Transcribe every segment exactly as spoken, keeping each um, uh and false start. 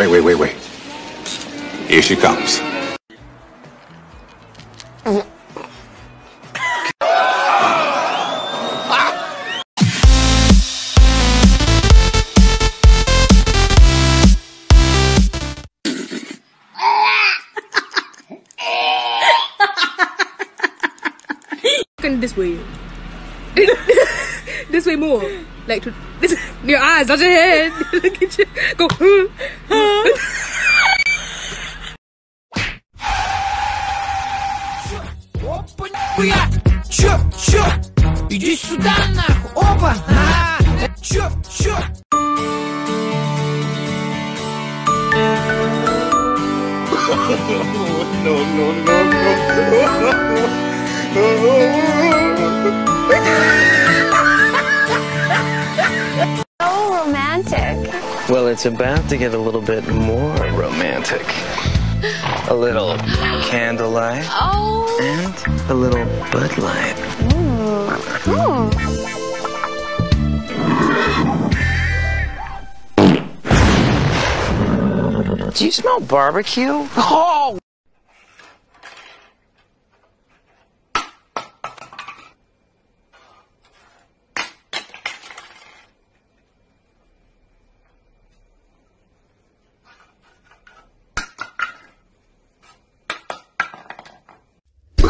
Wait, wait, wait, wait. Here she comes. This way. This way more. Like to this, your eyes, not your head. Look at you. Go. Иди сюда нахуй. Опа. Чё, чё? No, no, no, no. So romantic. Well, it's about to get a little bit more romantic. A little candlelight. Oh. And a little Bud Light. Ooh. Ooh. Do you smell barbecue? Oh!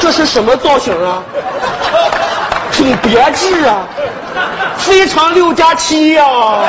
这是什么造型啊？挺别致啊，非常六加七呀。